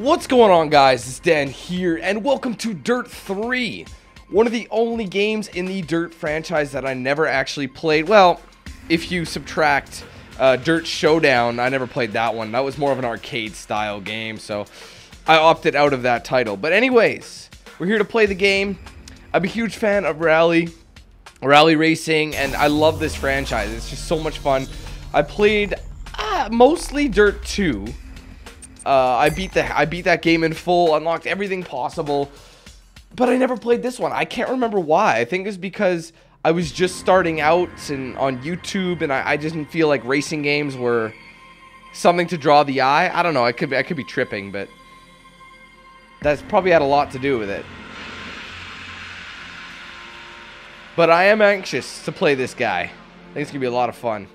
What's going on, guys? It's Dan here, and welcome to Dirt 3, one of the only games in the Dirt franchise that I never actually played. Well, if you subtract Dirt Showdown, I never played that one. That was more of an arcade-style game, so I opted out of that title. But anyways, we're here to play the game. I'm a huge fan of rally racing, and I love this franchise. It's just so much fun. I played mostly Dirt 2. I beat that game in full, unlocked everything possible, but I never played this one. I can't remember why. I think it's because I was just starting out and on YouTube, and I just didn't feel like racing games were something to draw the eye. I don't know. I could be tripping, but that's probably had a lot to do with it. But I am anxious to play this guy. I think it's gonna be a lot of fun.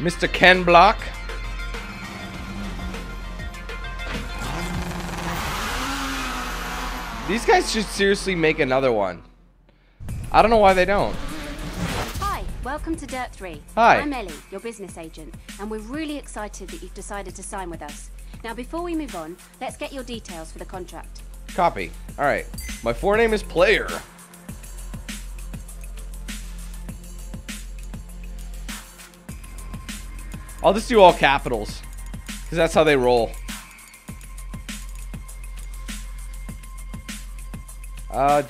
Mr. Ken Block. These guys should seriously make another one. I don't know why they don't. Hi, welcome to Dirt 3. Hi. I'm Ellie, your business agent, and we're really excited that you've decided to sign with us. Now, before we move on, let's get your details for the contract. Copy. All right. My forename is Player. I'll just do all capitals, because that's how they roll. I'm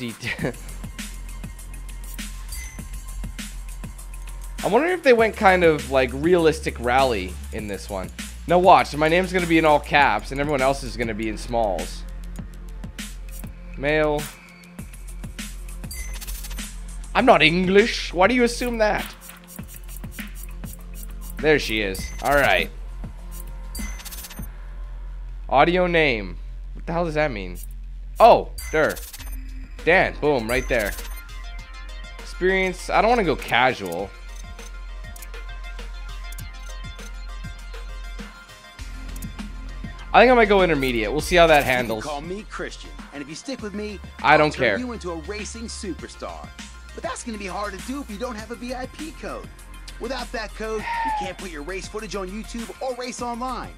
wondering if they went kind of like realistic rally in this one. Now watch, my name's going to be in all caps, and everyone else is going to be in smalls. Male. I'm not English. Why do you assume that? There she is. All right. Audio name. What the hell does that mean? Oh, there. Dan. Boom, right there. Experience. I don't want to go casual. I think I might go intermediate. We'll see how that handles. You can call me Christian, and if you stick with me, I don't care. I'll turn you into a racing superstar. But that's going to be hard to do if you don't have a VIP code. Without that code, you can't put your race footage on YouTube or race online.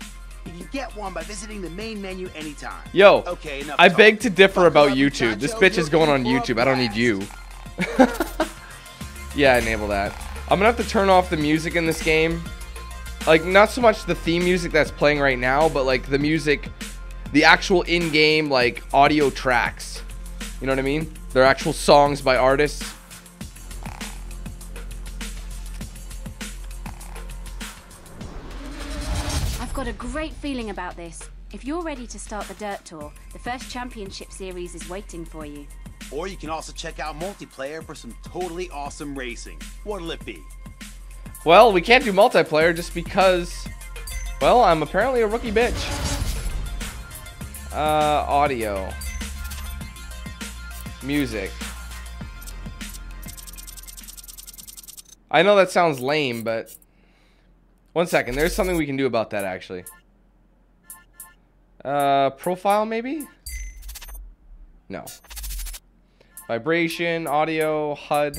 You can get one by visiting the main menu anytime. Yo, okay, enough I talk. Beg to differ Buckle about YouTube. This bitch is going on YouTube. I don't need you. Yeah, enable that. I'm going to have to turn off the music in this game. Like, not so much the theme music that's playing right now, but, like, the music, the actual in-game, like, audio tracks. You know what I mean? They're actual songs by artists. Got a great feeling about this. If you're ready to start the Dirt Tour, the first championship series is waiting for you. Or you can also check out multiplayer for some totally awesome racing. What'll it be? Well, we can't do multiplayer just because, well, I'm apparently a rookie bitch. Audio. Music. I know that sounds lame, but... One second, there's something we can do about that, actually. Profile, maybe? No. Vibration, audio, HUD.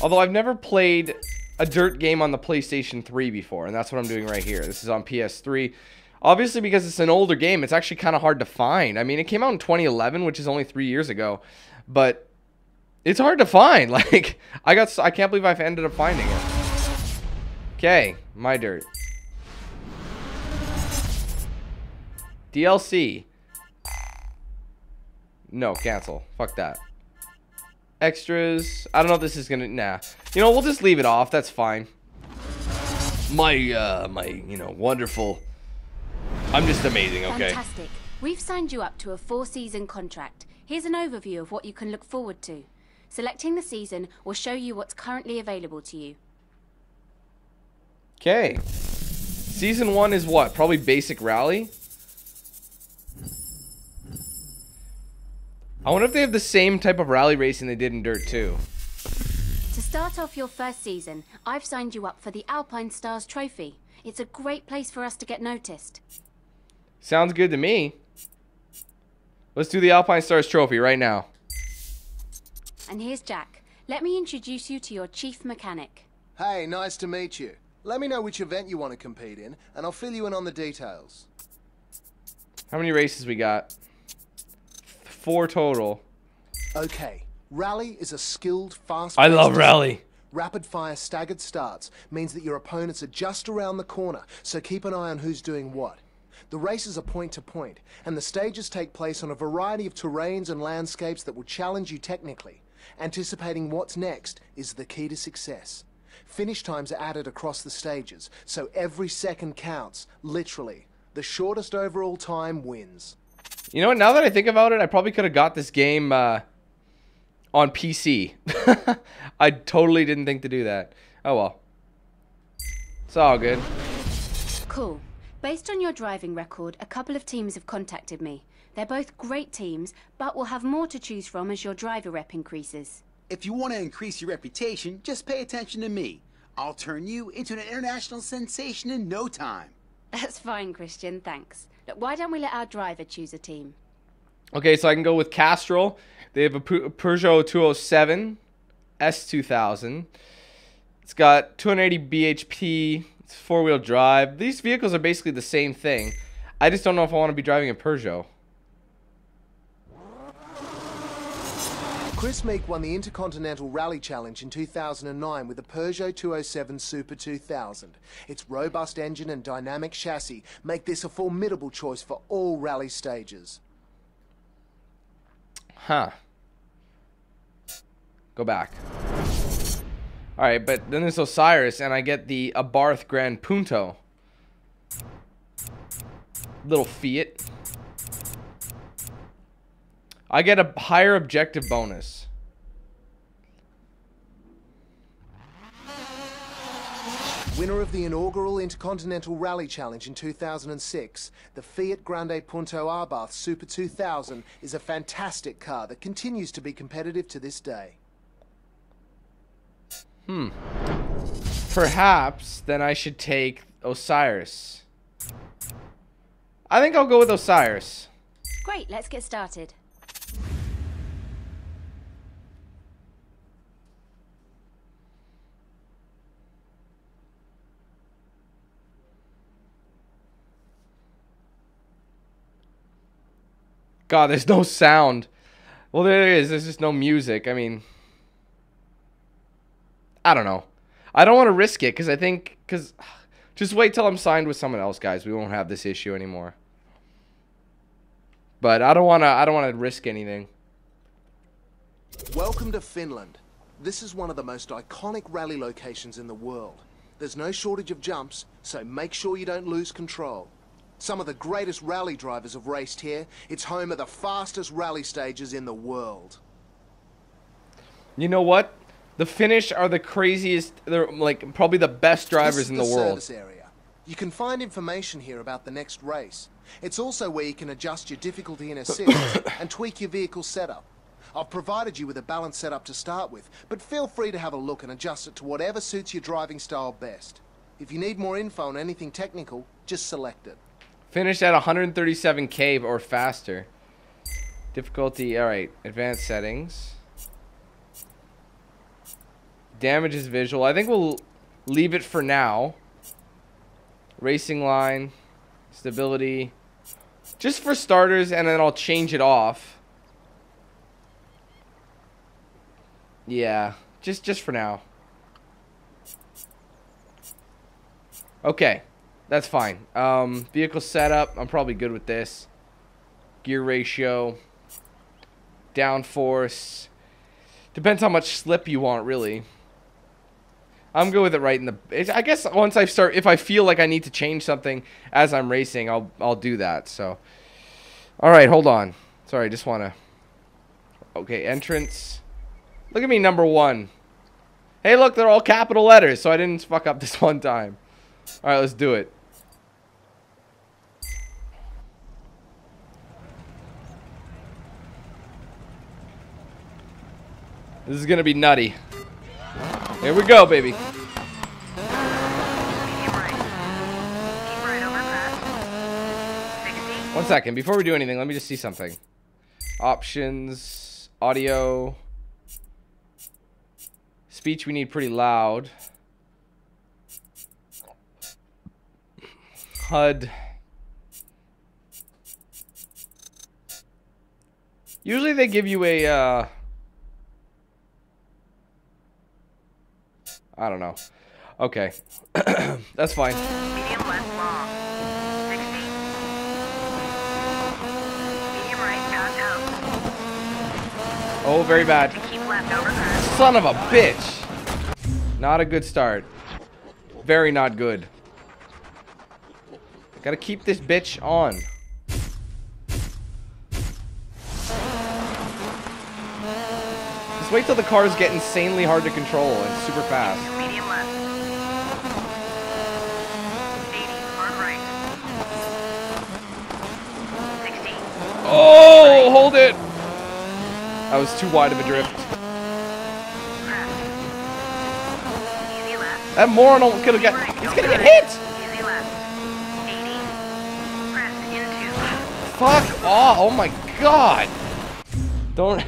Although I've never played a Dirt game on the PlayStation 3 before, and that's what I'm doing right here. This is on PS3. Obviously, because it's an older game, it's actually kind of hard to find. I mean, it came out in 2011, which is only 3 years ago, but it's hard to find. Like, I can't believe I've ended up finding it. Okay, my Dirt. DLC. No, cancel. Fuck that. Extras. I don't know if this is gonna... Nah. You know, we'll just leave it off. That's fine. My, you know, wonderful... I'm just amazing, okay? Fantastic. We've signed you up to a 4-season contract. Here's an overview of what you can look forward to. Selecting the season will show you what's currently available to you. Okay. Season 1 is what? Probably basic rally? I wonder if they have the same type of rally racing they did in Dirt 2. To start off your first season, I've signed you up for the Alpinestars Trophy. It's a great place for us to get noticed. Sounds good to me. Let's do the Alpinestars Trophy right now. And here's Jack. Let me introduce you to your chief mechanic. Hey, nice to meet you. Let me know which event you want to compete in, and I'll fill you in on the details. How many races we got? 4 total. Okay. Rally is a skilled, fast-paced... I love Rally. Rapid-fire staggered starts means that your opponents are just around the corner, so keep an eye on who's doing what. The races are point-to-point, and the stages take place on a variety of terrains and landscapes that will challenge you technically. Anticipating what's next is the key to success. Finish times are added across the stages, so every second counts, literally. The shortest overall time wins. You know what, now that I think about it, I probably could have got this game on PC. I totally didn't think to do that. Oh well. It's all good. Cool. Based on your driving record, a couple of teams have contacted me. They're both great teams, but we'll have more to choose from as your driver rep increases. If you want to increase your reputation, just pay attention to me. I'll turn you into an international sensation in no time. That's fine, Christian, thanks. Look, why don't we let our driver choose a team? Okay, so I can go with Castrol. They have a Peugeot 207 S2000. It's got 280 bhp. It's 4-wheel drive. These vehicles are basically the same thing. I just don't know if I want to be driving a Peugeot. Chris Meek won the Intercontinental Rally Challenge in 2009 with a Peugeot 207 Super 2000. Its robust engine and dynamic chassis make this a formidable choice for all rally stages. Huh. Go back. All right, but then there's Osiris, and I get the Abarth Grande Punto. Little Fiat. I get a higher objective bonus. Winner of the inaugural Intercontinental Rally Challenge in 2006, the Fiat Grande Punto Abarth Super 2000 is a fantastic car that continues to be competitive to this day. Hmm. Perhaps then I should take Osiris. I think I'll go with Osiris. Great, let's get started. God, there's no sound. Well, there is. There's just no music. I mean... I don't know. I don't want to risk it because I think... Because just wait till I'm signed with someone else, guys. We won't have this issue anymore. But I don't want to risk anything. Welcome to Finland. This is one of the most iconic rally locations in the world. There's no shortage of jumps, so make sure you don't lose control. Some of the greatest rally drivers have raced here. It's home of the fastest rally stages in the world. You know what? The Finnish are the craziest, they're like probably the best drivers in the world. Service area. You can find information here about the next race. It's also where you can adjust your difficulty and assist and tweak your vehicle setup. I've provided you with a balanced setup to start with, but feel free to have a look and adjust it to whatever suits your driving style best. If you need more info on anything technical, just select it. Finished at 137k or faster. Difficulty, alright, advanced settings. Damage is visual. I think we'll leave it for now. Racing line, stability, just for starters, and then I'll change it off. Yeah, just for now. Okay, that's fine. Vehicle setup, I'm probably good with this. Gear ratio, downforce, depends how much slip you want, really. I'm good with it right in the... I guess once I start... If I feel like I need to change something as I'm racing, I'll do that, so... Alright, hold on. Sorry, I just want to... Okay, entrance. Look at me, #1. Hey, look, they're all capital letters, so I didn't fuck up this one time. Alright, let's do it. This is going to be nutty. Here we go, baby. Keep right. Keep right over past 60. 1 second. Before we do anything, let me just see something. Options, audio, speech we need pretty loud. HUD. Usually they give you a, I don't know. Okay. That's fine. Medium left long. 60. Medium right bound out. Oh, very bad. Keep left over curve. Son of a bitch. Not a good start. Very not good. Gotta keep this bitch on. Just wait till the cars get insanely hard to control and super fast. Medium left. 80, hard right. 60. Oh, hold it! That was too wide of a drift. Easy left. That moron could have got. He's gonna get hit! Fuck off! Oh my god! Don't.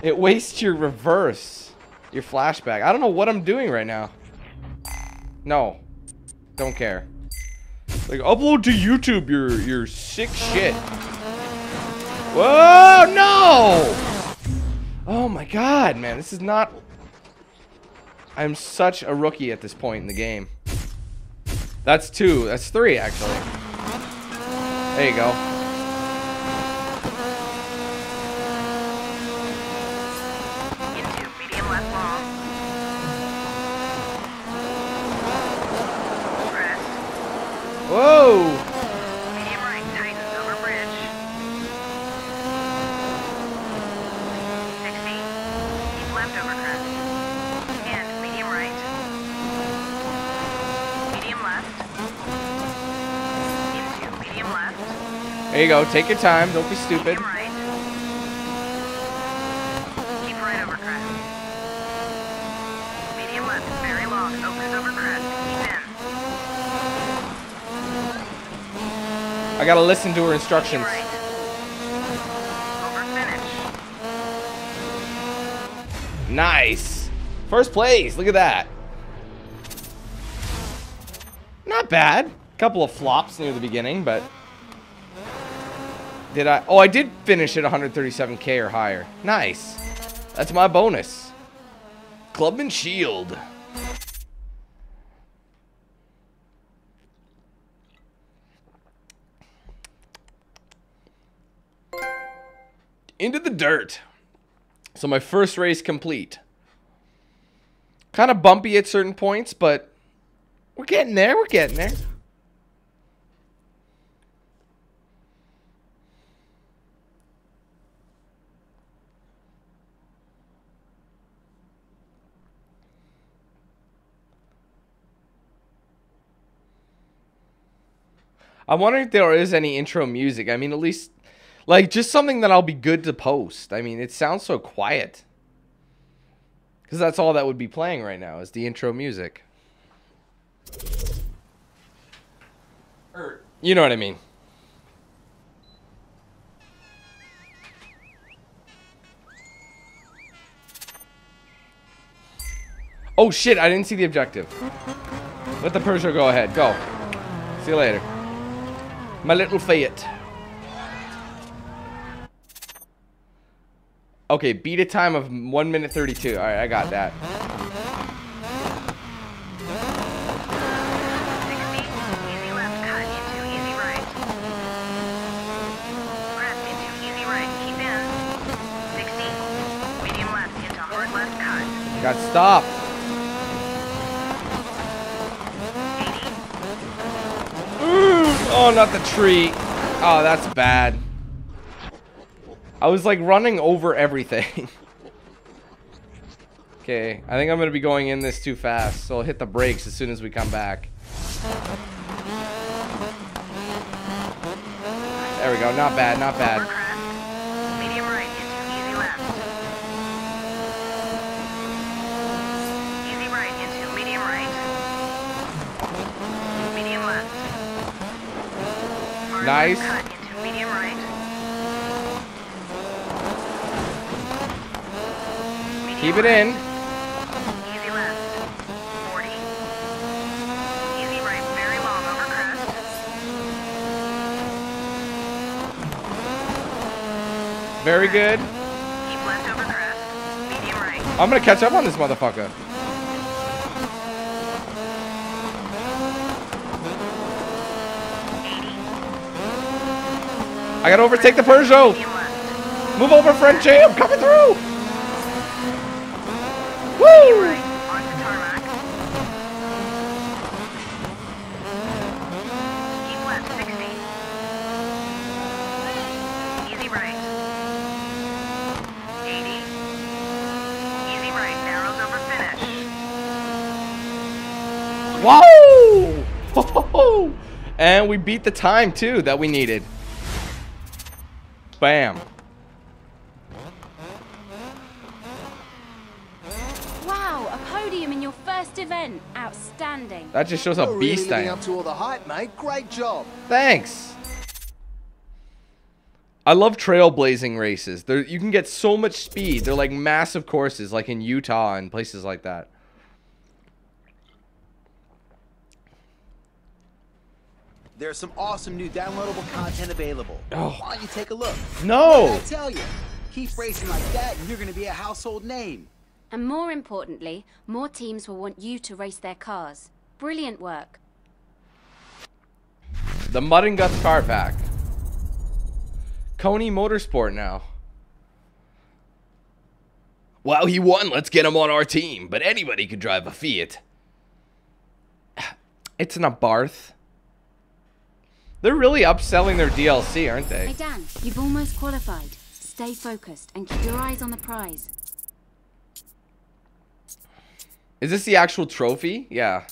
It wastes your reverse, your flashback. I don't know what I'm doing right now. No, don't care. Like upload to YouTube your sick shit. Whoa, no! Oh my god, man, this is not. I'm such a rookie at this point in the game. That's two. That's three, actually. There you go. Whoa! Medium right, tightens over bridge. 60, keep left over crest. And medium right. Medium left. Into medium left. There you go, take your time, don't be stupid. Medium right. Keep right over crest. Medium left, very long, opens over crest. Keep in. I gotta listen to her instructions. Right. Over finish. Nice. First place. Look at that. Not bad. Couple of flops near the beginning, but did I? Oh, I did finish at 137K or higher. Nice. That's my bonus. Clubman Shield. Into the dirt. So my first race complete. Kind of bumpy at certain points, but we're getting there. We're getting there. I'm wondering if there is any intro music. I mean, at least... like, just something that I'll be good to post. I mean, it sounds so quiet. Because that's all that would be playing right now is the intro music. Or, you know what I mean. Oh, shit. I didn't see the objective. Let the Peugeot go ahead. Go. See you later. My little Fiat. Okay, beat a time of 1 minute 32. All right, I got that. 60, easy left, cut into easy right. Crest into easy right, keep in. 60, medium left into hard left, cut. Got stopped. 80. Ooh, oh, not the tree. Oh, that's bad. I was like running over everything. Okay, I think I'm gonna be going in this too fast, so I'll hit the brakes as soon as we come back. There we go, not bad, not bad. Medium right into easy left. Easy right Nice. Keep it in. Easy left. 40. Easy right, very long over crest. Very good. Keep left over crest. Medium right. I'm gonna catch up on this motherfucker. I gotta overtake the Peugeot. Move over, Frenchie. I'm coming through. Woo! Whoa! Ho-ho-ho! And we beat the time too that we needed. Bam. Wow, a podium in your first event. Outstanding. That just shows how beast I am. You're really living up to all the hype, mate. Great job. Thanks. I love trailblazing races. You can get so much speed. They're like massive courses like in Utah and places like that. There's some awesome new downloadable content available. Oh. Why don't you take a look? No! What did I tell you? Keep racing like that and you're going to be a household name. And more importantly, more teams will want you to race their cars. Brilliant work. The Mud and Guts car pack. Coney Motorsport now. Wow, he won. Let's get him on our team. But anybody could drive a Fiat. It's an Abarth. They're really upselling their DLC, aren't they? Hey Dan, you've almost qualified. Stay focused and keep your eyes on the prize. Is this the actual trophy? Yeah.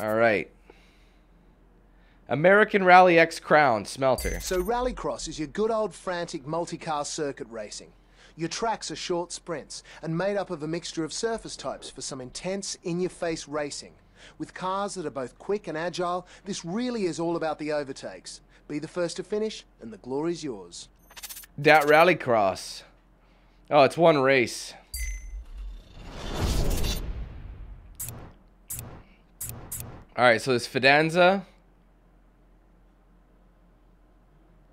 All right. American Rally X Crown Smelter. So Rallycross is your good old frantic multi-car circuit racing. Your tracks are short sprints and made up of a mixture of surface types for some intense, in-your-face racing. With cars that are both quick and agile, this really is all about the overtakes. Be the first to finish, and the glory's yours. That Rallycross. Oh, it's one race. Alright, so there's Fidanza.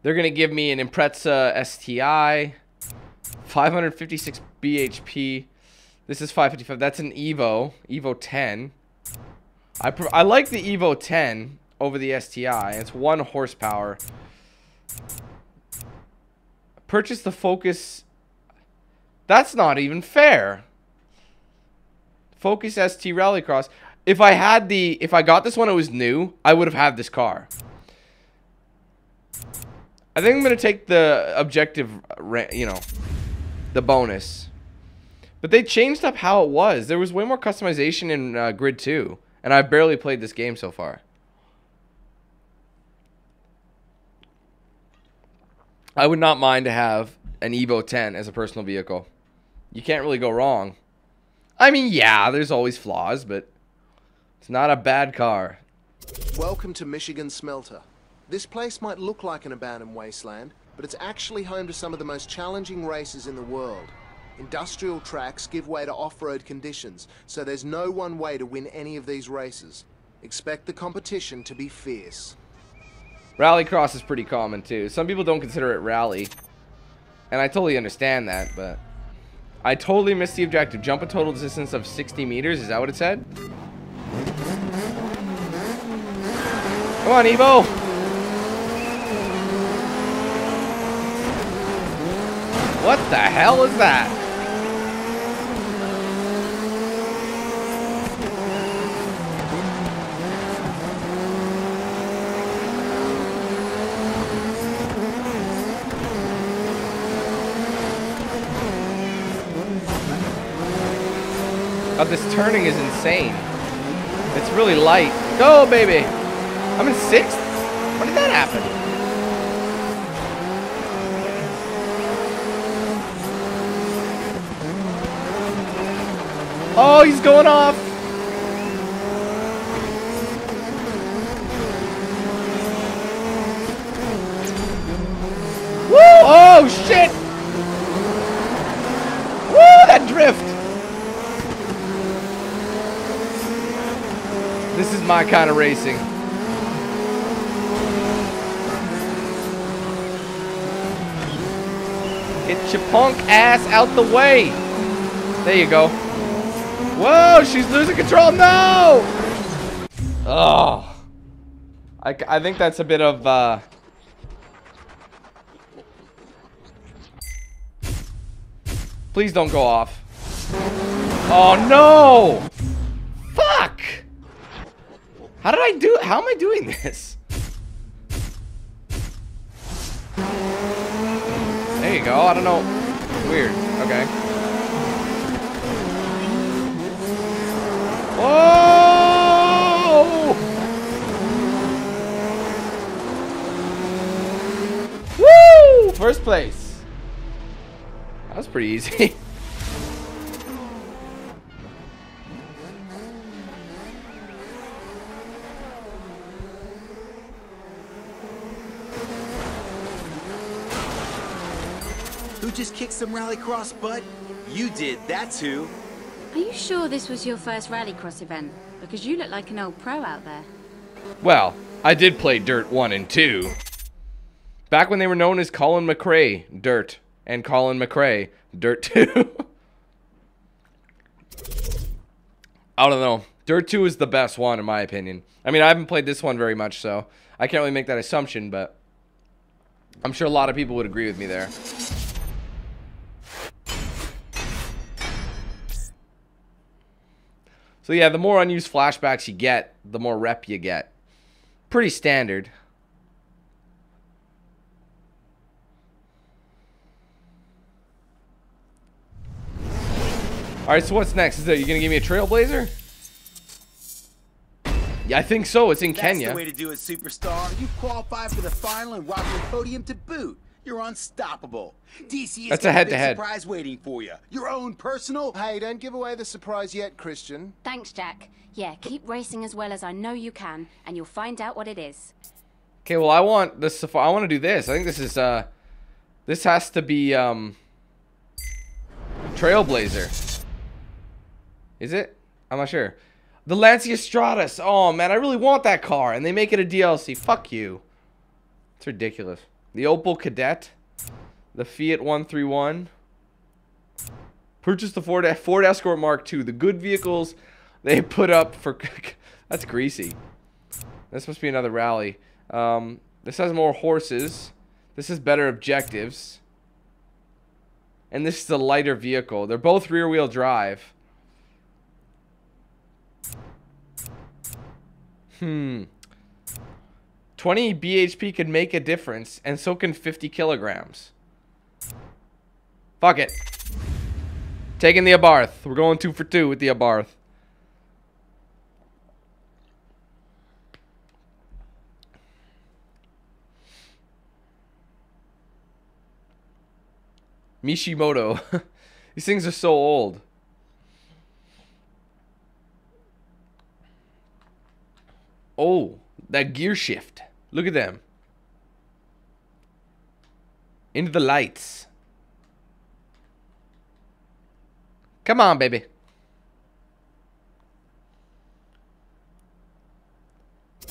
They're going to give me an Impreza STI. 556 BHP. This is 555. That's an Evo 10. I like the Evo 10 over the STI. It's 1 horsepower. Purchase the Focus. That's not even fair. Focus ST Rallycross. If I got this one, it was new, I would have had this car. I think I'm gonna take the objective. You know. The bonus. But they changed up how it was. There was way more customization in Grid 2. And I've barely played this game so far. I would not mind to have an Evo 10 as a personal vehicle. You can't really go wrong. I mean, yeah, there's always flaws, but it's not a bad car. Welcome to Michigan Smelter. This place might look like an abandoned wasteland, but it's actually home to some of the most challenging races in the world. Industrial tracks give way to off-road conditions, so there's no one way to win any of these races. Expect the competition to be fierce. Rallycross is pretty common too. Some people don't consider it rally, and I totally understand that, but I totally missed the objective. Jump a total distance of 60 meters, is that what it said? Come on, Evo! What the hell is that? Oh, this turning is insane. It's really light. Go, baby! I'm in 6th? When did that happen? Oh, he's going off. Oh shit! Woo, that drift! This is my kind of racing. Get your punk ass out the way! There you go. Whoa, she's losing control. No! Oh. I think that's a bit of, Please don't go off. Oh, no! Fuck! How did I do... How am I doing this? There you go. I don't know. Weird. Okay. Whoa! Woo! First place. That was pretty easy. Just kicked some rallycross butt? You did, that's who. Are you sure this was your first rallycross event? Because you look like an old pro out there. Well, I did play Dirt 1 and 2. Back when they were known as Colin McRae Dirt and Colin McRae Dirt 2. I don't know. Dirt 2 is the best one in my opinion. I mean, I haven't played this one very much, so I can't really make that assumption, but I'm sure a lot of people would agree with me there. So yeah, the more unused flashbacks you get, the more rep you get. Pretty standard. Alright, so what's next? Is that you gonna give me a trailblazer? Yeah, I think so. It's in Kenya. That's the way to do it, superstar. You qualify for the final and rock the podium to boot. You're unstoppable. DC's got a head-to-head surprise waiting for you. Your own personal. Hey, don't give away the surprise yet, Christian. Thanks, Jack. Yeah, keep racing as well as I know you can, and you'll find out what it is. Okay, well, I want the Safari. I want to do this. I think this is this has to be Trailblazer. Is it? I'm not sure. The Lancia Stratos. Oh man, I really want that car, and they make it a DLC. Fuck you. It's ridiculous. The Opal Cadet, the Fiat 131. Purchased the Ford Escort Mark II. The good vehicles they put up for... That's greasy. This must be another rally. This has more horses. This is better objectives. And this is a lighter vehicle. They're both rear-wheel drive. Hmm. 20 bhp can make a difference, and so can 50 kilograms. Fuck it. Taking the Abarth. We're going 2 for 2 with the Abarth. Mishimoto. These things are so old. Oh, that gear shift. Look at them. Into the lights. Come on, baby.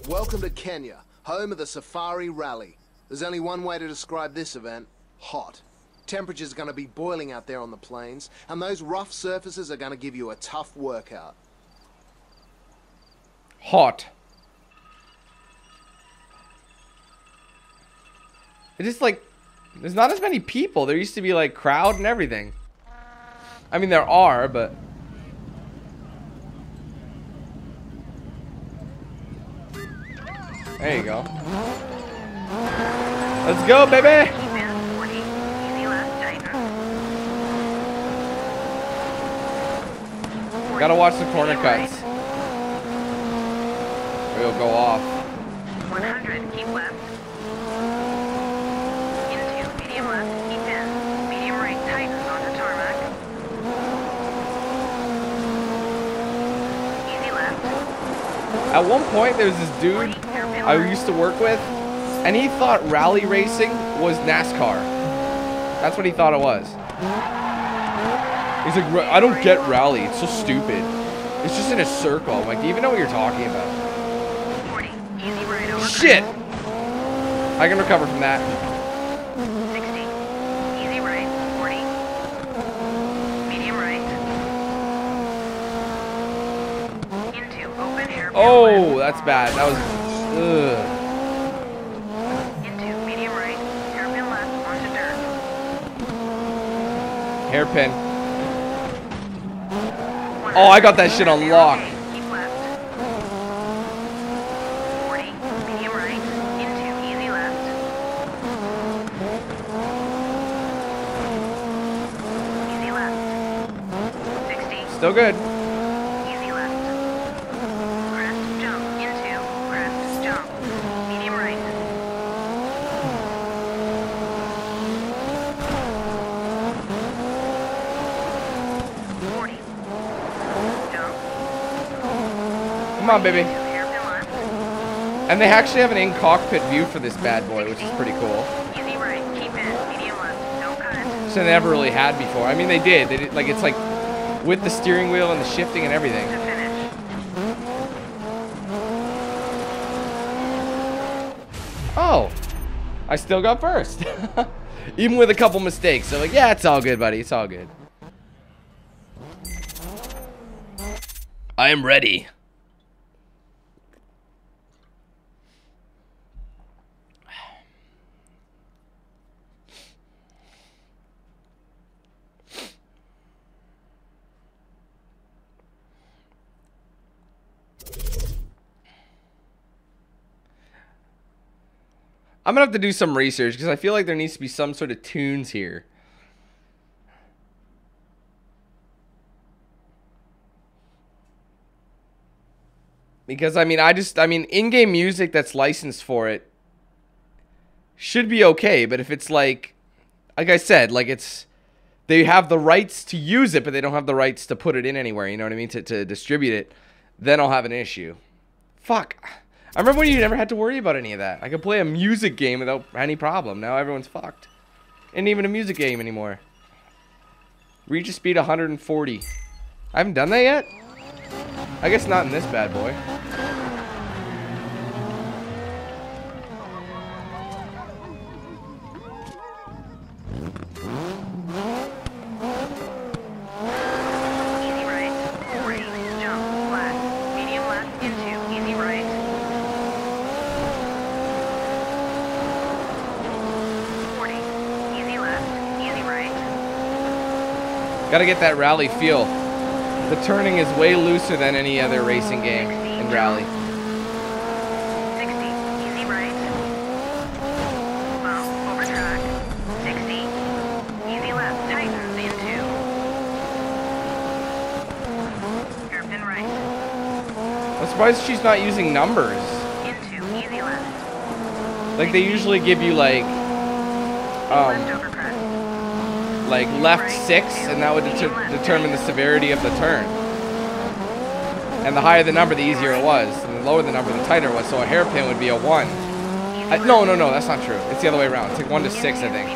Welcome to Kenya, home of the Safari Rally. There's only one way to describe this event. Hot. Temperatures are going to be boiling out there on the plains, and those rough surfaces are going to give you a tough workout. Hot. It's just like, there's not as many people. There used to be like crowd and everything. I mean, there are, but. There you go. Let's go, baby. Gotta watch the corner cuts. Or you'll go off. 100, keep left. Medium left, keep in. Medium right tightens on the tarmac. Easy left. At one point, there was this dude I used to work with, and he thought rally racing was NASCAR. That's what he thought it was. He's like, I don't get rally. It's so stupid. It's just in a circle. I'm like, do you even know what you're talking about? 40, easy right over. Shit! I can recover from that. 60, easy right, 40, medium right, into open air. Oh, that's bad. That was, ugh. Hairpin. Oh, I got that shit on lock. Still good. Easy left. Crest jump into crest jump. Medium right. Come on, baby. And they actually have an in-cockpit view for this bad boy, which is pretty cool. Easy right, keep in, medium left, no cut. So they never really had before. I mean, they did like, it's like with the steering wheel and the shifting and everything. To finish. Oh, I still got first, even with a couple mistakes. So like, yeah, it's all good, buddy. It's all good. I am ready. I'm gonna have to do some research because I feel like there needs to be some sort of tunes here. Because I mean in-game music that's licensed for it should be okay, but if it's like I said, like it's they have the rights to use it, but they don't have the rights to put it in anywhere, you know what I mean, to distribute it, then I'll have an issue. Fuck. I remember when you never had to worry about any of that. I could play a music game without any problem. Now everyone's fucked. Ain't even a music game anymore. Reach a speed 140. I haven't done that yet? I guess not in this bad boy. Gotta get that rally feel. The turning is way looser than any other racing game in rally. 60, easy right. Bump over track. 60, easy left, tightens into. Hairpin right. I'm surprised she's not using numbers. Into, easy left. Like they usually give you like, like left 6, and that would determine the severity of the turn. And the higher the number, the easier it was. And the lower the number, the tighter it was. So a hairpin would be a 1. No, that's not true. It's the other way around. It's like 1 to 6, I think.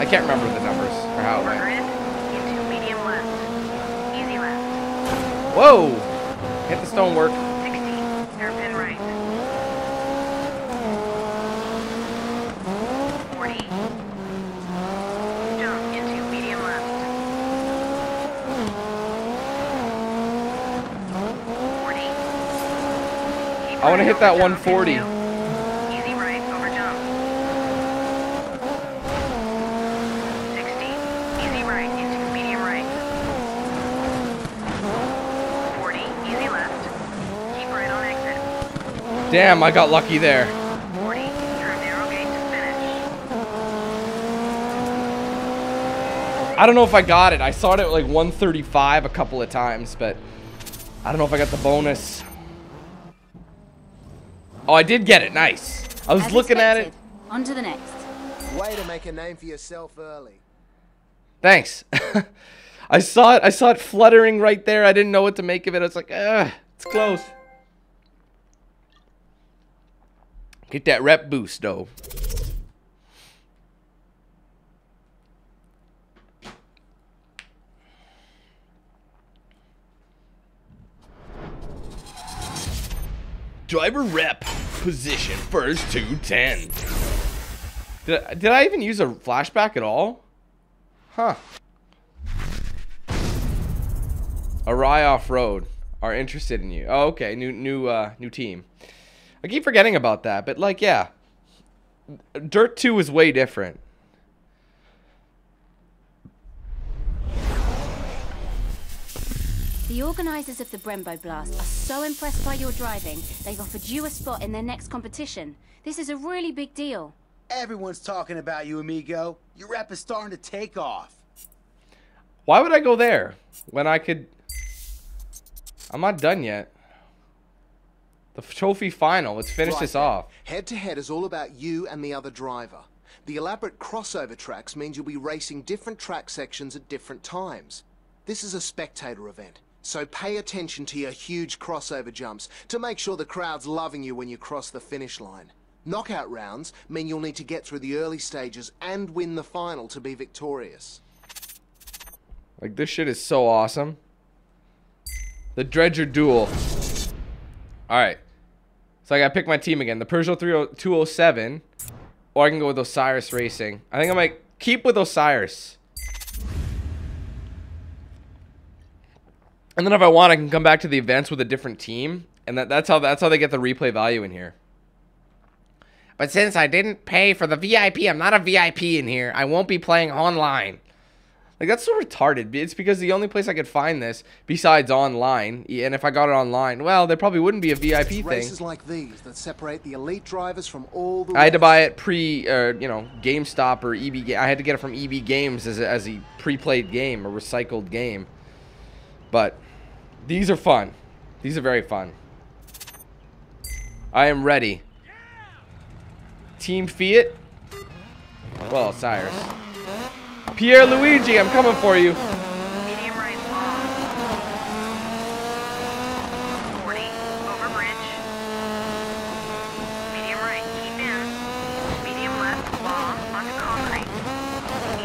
I can't remember the numbers or how it went. Whoa! Hit the stonework. I want to hit that 140. Easy right, over jump. 60, easy right, into medium right. 40, easy left. Keep right on exit. Damn, I got lucky there. 40, turn narrow gate to finish. I don't know if I got it. I saw it at like 135 a couple of times, but I don't know if I got the bonus. Oh, I did get it. Nice. I was looking at it. On to the next. Way to make a name for yourself early. Thanks. I saw it fluttering right there. I didn't know what to make of it. I was like, ah, it's close. Get that rep boost, though. Driver rep, position first 210. Did I even use a flashback at all? Huh. Arai Off-Road are interested in you. Oh, okay, new team. I keep forgetting about that, but like, yeah. Dirt 2 is way different. The organisers of the Brembo Blast are so impressed by your driving, they've offered you a spot in their next competition. This is a really big deal. Everyone's talking about you, amigo. Your rep is starting to take off. Why would I go there when I could... I'm not done yet. The trophy final. Let's finish this off. Head-to-head is all about you and the other driver. The elaborate crossover tracks means you'll be racing different track sections at different times. This is a spectator event, so pay attention to your huge crossover jumps to make sure the crowd's loving you when you cross the finish line. Knockout rounds mean you'll need to get through the early stages and win the final to be victorious. Like, this shit is so awesome. The Dredger Duel. Alright. So I gotta pick my team again. The Peugeot 207, or I can go with Osiris Racing. I think I might keep with Osiris. And then if I want, I can come back to the events with a different team. And that's how they get the replay value in here. But since I didn't pay for the VIP, I'm not a VIP in here. I won't be playing online. Like, that's so retarded. It's because the only place I could find this, besides online, and if I got it online, well, there probably wouldn't be a VIP thing. Like these that separate the elite drivers from all the I had to buy it pre, you know, GameStop or EB. I had to get it from EB Games as a pre-played game or recycled game. But these are fun. These are very fun. I am ready. Team Fiat. Well, Osiris. Pierre Luigi, I'm coming for you. Medium right long. 40, over bridge. Medium right, keep in. Medium left, long, onto concrete.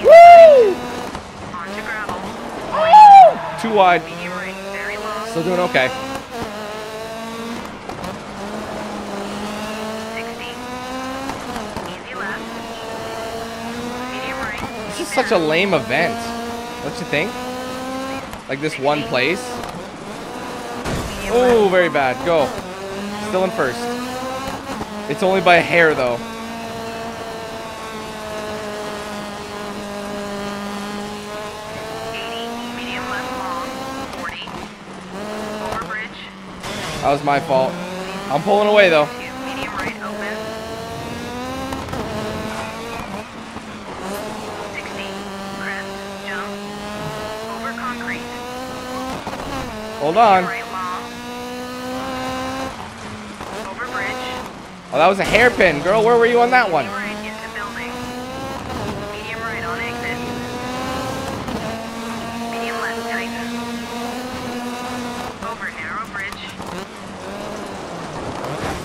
Medium right, onto gravel. Woo! Too wide. Medium right, very long. Still doing okay. 60. Easy left. Medium right. This is such a lame event, don't you think? Like this one place. Oh, very bad. Go. Still in first. It's only by a hair, though. That was my fault. I'm pulling away, though. Hold on. Oh, that was a hairpin. Girl, where were you on that one?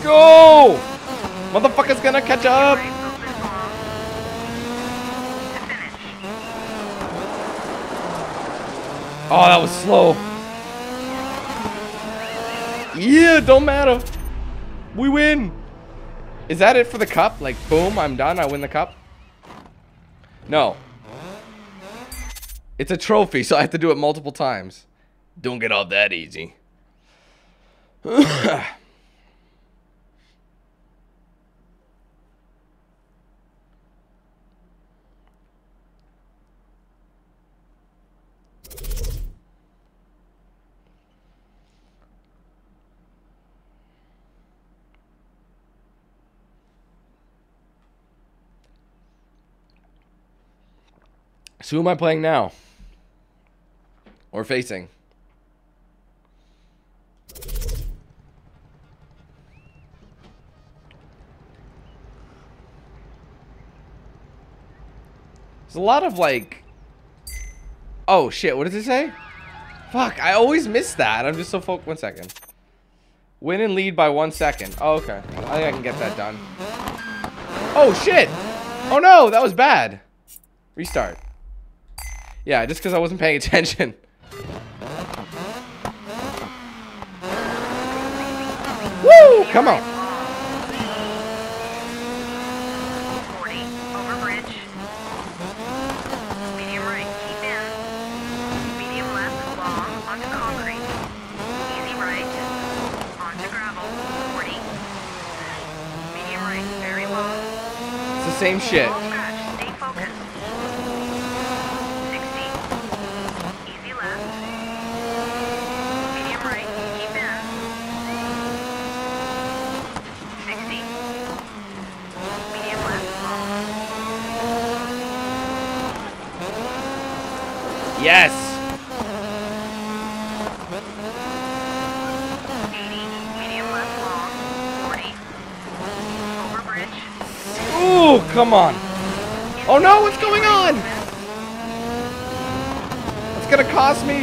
Go! Motherfucker's gonna catch up. Oh, that was slow. Yeah, don't matter. We win. Is that it for the cup? Like, boom, I'm done. I win the cup. No. It's a trophy, so I have to do it multiple times. Don't get off that easy. So who am I playing now? Or facing? There's a lot of like... Oh shit, what does it say? Fuck, I always miss that. I'm just so focused. 1 second. Win and lead by 1 second. Oh, okay. I think I can get that done. Oh shit! Oh no, that was bad. Restart. Yeah, just because I wasn't paying attention. Woo! Woo! Come on. 40, over bridge. Medium right, keep in. Medium left, long, onto concrete. Easy right, onto gravel, 40. Medium right, very low. It's the same shit. Yes. 80, medium left long, 40. Over bridge. Ooh, come on. Oh no, what's going on? It's gonna cost me.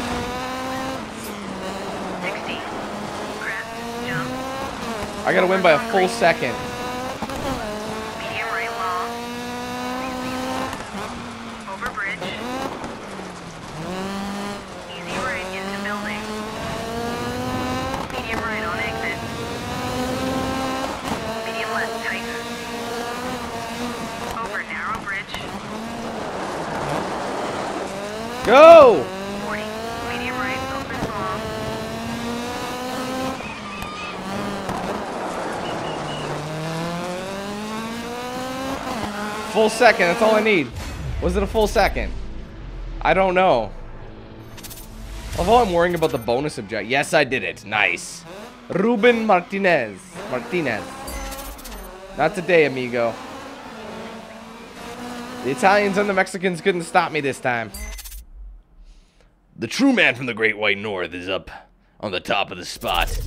60. Crest, jump. I gotta win by a full second. Go! 40, medium right, open long. Full second, that's all I need. Was it a full second? I don't know. Although I'm worrying about the bonus object. Yes, I did it. Nice. Ruben Martinez. Not today, amigo. The Italians and the Mexicans couldn't stop me this time. The true man from the Great White North is up on the top of the spot.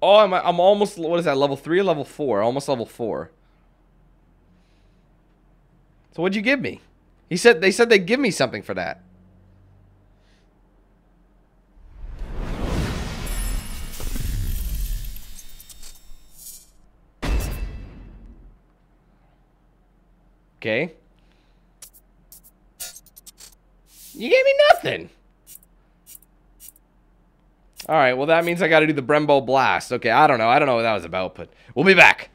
Oh, I'm almost, what is that, level 3 or level 4? Almost level 4. So what'd you give me? He said, they said they'd give me something for that. Okay. You gave me nothing. All right, well that means I got to do the Brembo Blast. Okay, I don't know what that was about, but we'll be back.